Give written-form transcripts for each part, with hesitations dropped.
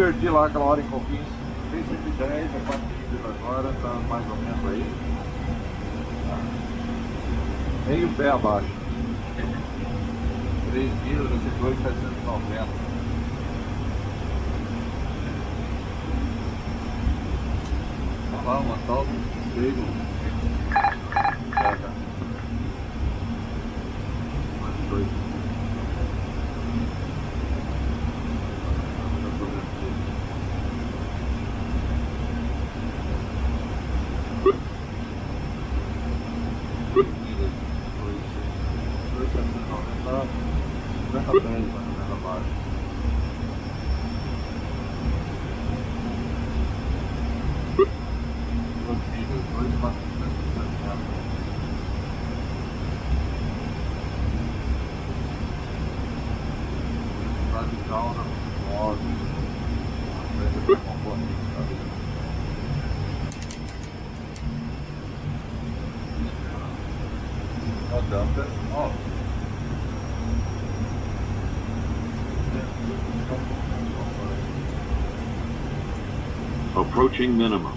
Perdi lá aquela hora em Confins, tem 110, é 4 litros agora, tá mais ou menos aí. Meio pé abaixo. 3 litros, esse 2,790. Tá lá, uma tal, despejo. Pega. Mais 2. Approaching minimums.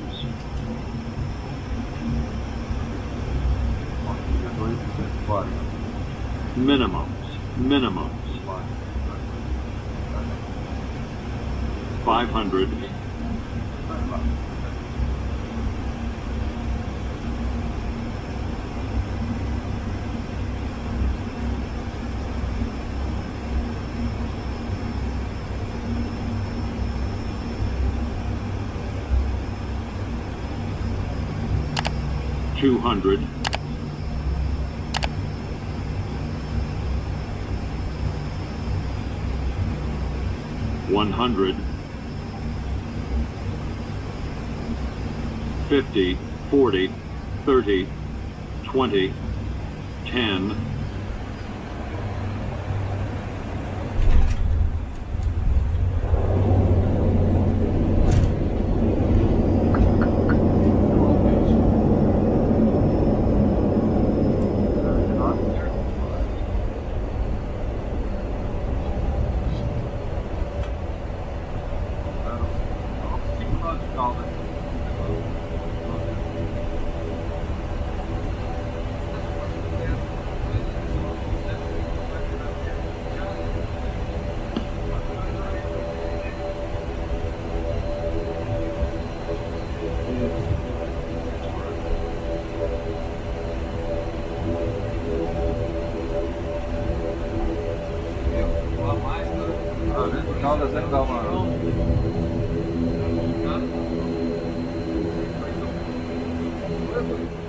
Minimums. 500. 200. 100. 50, 40, 30, 20, 10. 对。